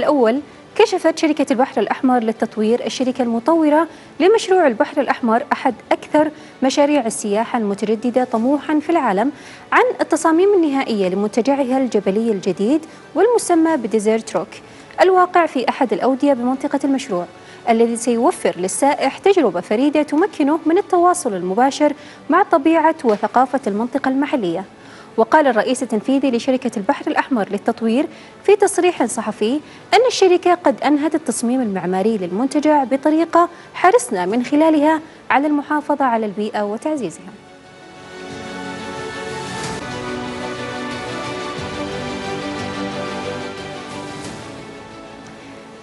الأول كشفت شركة البحر الأحمر للتطوير الشركة المطورة لمشروع البحر الأحمر أحد أكثر مشاريع السياحة المتجددة طموحا في العالم عن التصاميم النهائية لمنتجعها الجبلي الجديد والمسمى بديزيرت روك الواقع في أحد الأودية بمنطقة المشروع الذي سيوفر للسائح تجربة فريدة تمكنه من التواصل المباشر مع طبيعة وثقافة المنطقة المحلية. وقال الرئيس التنفيذي لشركة البحر الأحمر للتطوير في تصريح صحفي أن الشركة قد أنهت التصميم المعماري للمنتجع بطريقة حرصنا من خلالها على المحافظة على البيئة وتعزيزها.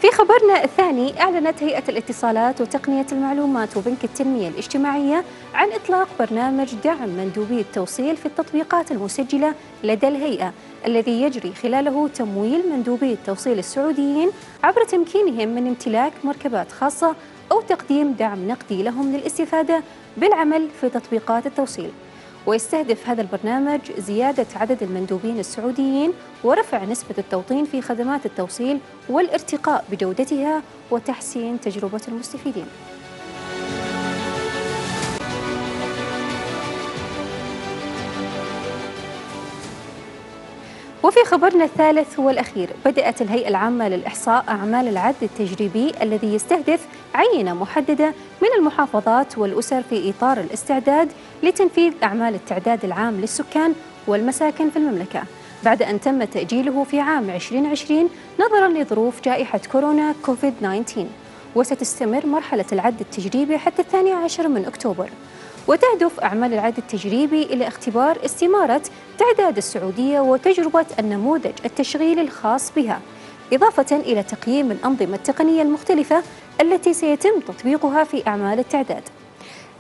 في خبرنا الثاني، أعلنت هيئة الاتصالات وتقنية المعلومات وبنك التنمية الاجتماعية عن إطلاق برنامج دعم مندوبي التوصيل في التطبيقات المسجلة لدى الهيئة الذي يجري خلاله تمويل مندوبي التوصيل السعوديين عبر تمكينهم من امتلاك مركبات خاصة أو تقديم دعم نقدي لهم للاستفادة بالعمل في تطبيقات التوصيل. ويستهدف هذا البرنامج زيادة عدد المندوبين السعوديين ورفع نسبة التوطين في خدمات التوصيل والارتقاء بجودتها وتحسين تجربة المستفيدين. وفي خبرنا الثالث والأخير، بدأت الهيئة العامة للإحصاء أعمال العد التجريبي الذي يستهدف عينة محددة من المحافظات والأسر في إطار الاستعداد لتنفيذ أعمال التعداد العام للسكان والمساكن في المملكة بعد أن تم تأجيله في عام 2020 نظراً لظروف جائحة كورونا كوفيد-19، وستستمر مرحلة العد التجريبي حتى 12 من أكتوبر. وتهدف أعمال العد التجريبي إلى اختبار استمارة تعداد السعودية وتجربة النموذج التشغيلي الخاص بها، إضافة إلى تقييم الأنظمة التقنية المختلفة التي سيتم تطبيقها في أعمال التعداد.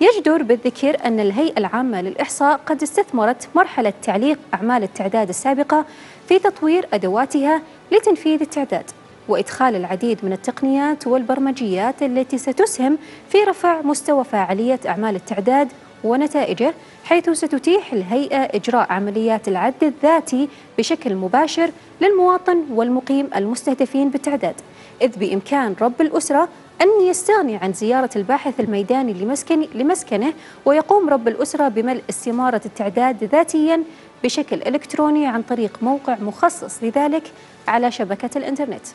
يجدر بالذكر أن الهيئة العامة للإحصاء قد استثمرت مرحلة تعليق أعمال التعداد السابقة في تطوير أدواتها لتنفيذ التعداد وإدخال العديد من التقنيات والبرمجيات التي ستسهم في رفع مستوى فاعلية أعمال التعداد ونتائجه، حيث ستتيح الهيئة إجراء عمليات العد الذاتي بشكل مباشر للمواطن والمقيم المستهدفين بالتعداد، إذ بإمكان رب الأسرة أن يستغني عن زيارة الباحث الميداني لمسكنه ويقوم رب الأسرة بملء استمارة التعداد ذاتياً بشكل إلكتروني عن طريق موقع مخصص لذلك على شبكة الإنترنت.